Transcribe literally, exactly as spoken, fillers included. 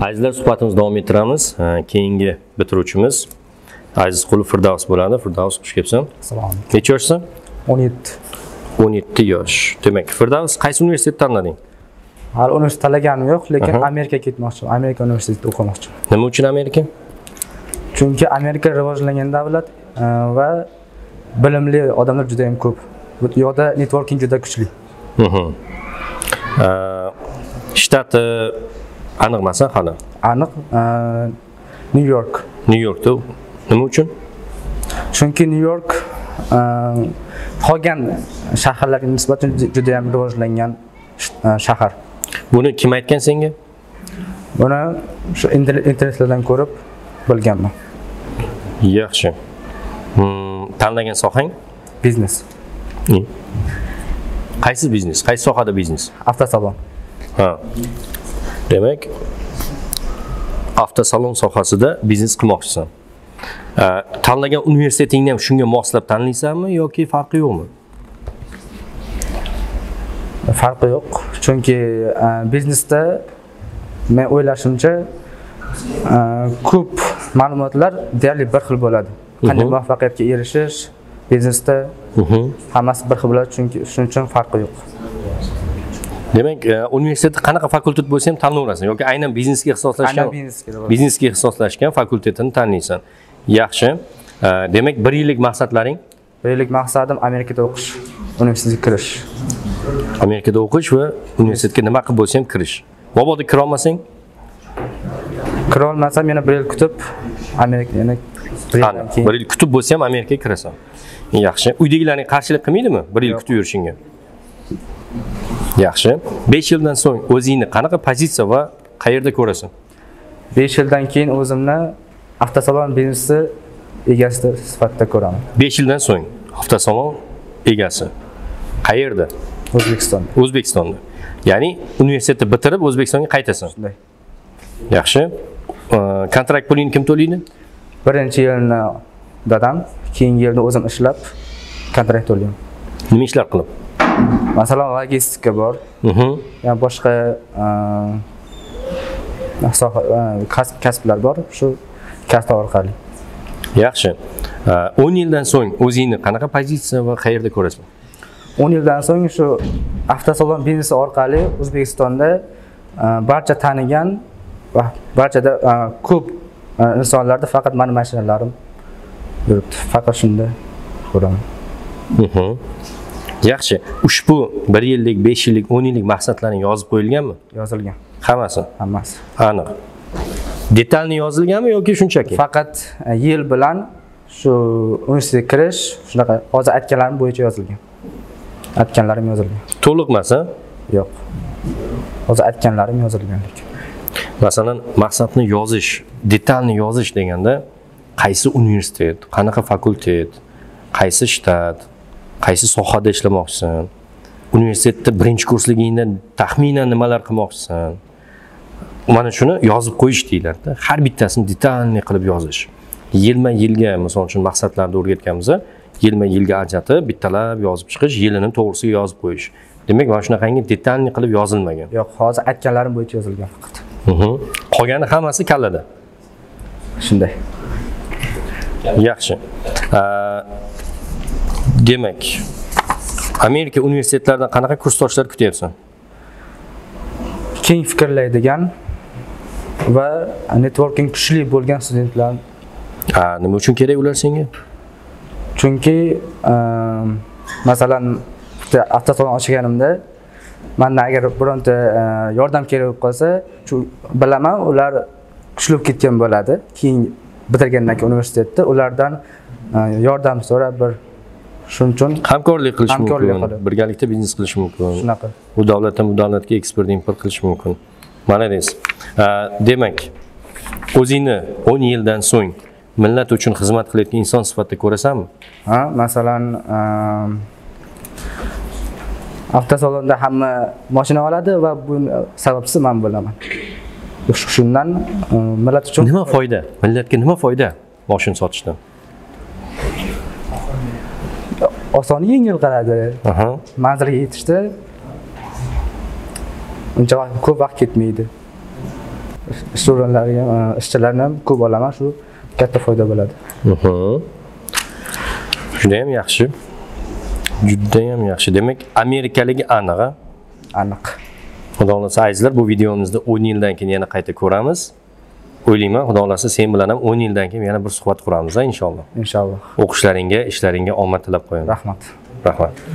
Azizlar, suhbatimiz davom ettiramiz. Keyingi bitiruvchimiz Aziz Qul Firdaws bo'ladi. Firdaws, xush kelibsan. Assalomu alaykum. Necha yoshsan? o'n yetti. o'n yetti yosh. Demak, Firdaws qaysi universitetni tanlading? Hali universitet tanlaganim yo'q, lekin Amerika ketmoqchiman. Amerika universitetida o'qimoqchiman. Nima uchun Amerika? Chunki Amerika rivojlangan davlat va bilimli odamlar juda ham ko'p. Bu yoqda networking juda kuchli. Shtati aniqmasa hali? Aniq. New York. New Yorkda nima uchun? Chunki New York qolgan shaharlarga nisbatan juda ham rivojlangan shahar. Buni kim aytgan senga? Buni shu internetlardan ko'rib bilganman. Yaxshi. Tanlagan sohang? Biznes. Qaysi biznes? Qaysi sohada biznes? Avtosalon. Ha. Demak, avtosalon sohasida biznes qilmoqchisan. Tanlagan universitetingni ham shunga moslab tanlaysanmi yoki farqi yo'qmi? Farqi yo'q, chunki biznesda men o'ylashimcha ko'p ma'lumotlar deyarli bir xil bo'ladi. Qanday muvaffaqiyatga erishish biznesda hammasi bir xil bo'ladi, chunki shuning uchun farqi yo'q. Demak, universitetda qanaqa fakultet bo'lsa ham tanlayverasan yoki aynan biznesga ixtisoslashgan biznesga ixtisoslashgan fakultetini tanlaysan. Yaxshi. Demak, bir yillik maqsadlaring? Bir yillik maqsadim Amerikada o'qish, universitetga kirish. Amerikada o'qish va universitetga nima qilib bo'lsa ham kirish. Mabodo kira olmasang? Kira olmasam yana bir yil kutib Amerika yana bir yil kutib bo'lsa ham Amerikaga kirasan. Yaxshi. Uydagilarning qarshilik qilmaydimi bir yil kutib yurishingga? Yaxshi. besh yildan so'ng o'zingni qanaqa pozitsiya va qayerda ko'rasan? besh yildan keyin o'zimni avtosalon biznesi egasi sifatida ko'raman. besh yildan so'ng avtosalon egasi. Qayerda? O'zbekistonda. O'zbekistonda. Ya'ni universitetni bitirib O'zbekistonga qaytasan. Shunday. Yaxshi. Kontrakt pulini kim to'laydi? Birinchi yilni dadam, keyingi yilni o'zim ishlab kontrakt to'layman. Nima ishlar qilib? Masalan, logistika bor. Ya'ni boshqa kasblar bor, shu kasb orqali. Yaxshi. o'n yildan so'ng o'zingni qanaqa pozitsiya va qayerda ko'rasan? o'n yildan so'ng shu avtosalon biznesi orqali O'zbekistonda barcha tanigan va barchada ko'p insonlarda faqat meni mashinalarim yuribdi. Faqat shunda ko'raman. Yaxshi. Ushbu bir yillik, besh yillik, o'n yillik maqsadlarni yozib qo'yilganmi? Yozilgan. Hammasi? Hammasi. Aniq. Detalni yozilganmi yoki shunchaki? Faqat yil bilan shu universitetga kirish, shunaqa hozir aytganlarim bo'yicha yozilgan. Aytganlarim yozilgan. To'liqmasa? Yo'q. Hozir aytganlarim yozilgan lekin. Masalan, maqsadni yozish, detalni yozish deganda qaysi universitet, qanaqa fakultet, qaysi shtat, qaysi sohada ishlamoqchisan, universitetda birinchi kursligingda taxminan nimalar qilmoqchisan. Mana shuni yozib qo'yish deyiladi. Har bittasini detalni qilib yozish. Yilma-yilga, misol uchun maqsadlarni o'rgatganimizda yilma-yilga ajratib, bittalab yozib chiqish, yilini to'g'risiga yozib qo'yish. Demak, mana shunaqangi detalni qilib yozilmagan. Yo'q, hozir aytganlarim bo'yicha yozilgan faqat. Qolgani hammasi kallada. Shunday. Yaxshi. Demak, Amerika universitetlaridan qanaqa kursdoshlar kutyapsan? Keng fikrlaydigan va networking kuchli bo'lgan studentlar. Nima uchun kerak ular senga? Chunki masalan, avtosalon ochganimda mendan agar bironta yordam kerak bo'lsa, bilaman ular kuchli ketgan bo'ladi. Keyin bitirgandan keyin universitetda ulardan yordam so'rab bir shuning uchun hamkorlik qilish mumkin, birgalikda biznes qilish mumkin. Shunaqa. Bu davlatdan bu davlatga eksport import qilish mumkin. Mana res. Demak, o'zingni o'n yildan so'ng millat uchun xizmat qilayotgan inson sifatida ko'rasanmi? Ha, masalan, avtosalonda hamma mashina oladi va bu sababchisi men bo'laman. Shundan millat uchun nima foyda? Millatga nima foyda mashina sotishdan? Oson yengil qiladi. Manzilga yetishda uncha ko'p vaqt ketmaydi. studentlarga, ishchilarni ham ko'p olaman, shu katta foyda bo'ladi. Mhm. Juda ham yaxshi. Juda ham yaxshi. Demak, amerikaligi aniq-a? Aniq. Xudo xolasa azizlar, bu videomizni o'n yildan keyin yana qayta ko'ramiz. O'ylayman, Xudo xolasa sen bilan ham o'n yildan keyin yana bir suhbat quramiz, inshaalloh. Inshaalloh. O'qishlaringga, ishlaringga omad tilab qo'yaman. Rahmat. Rahmat.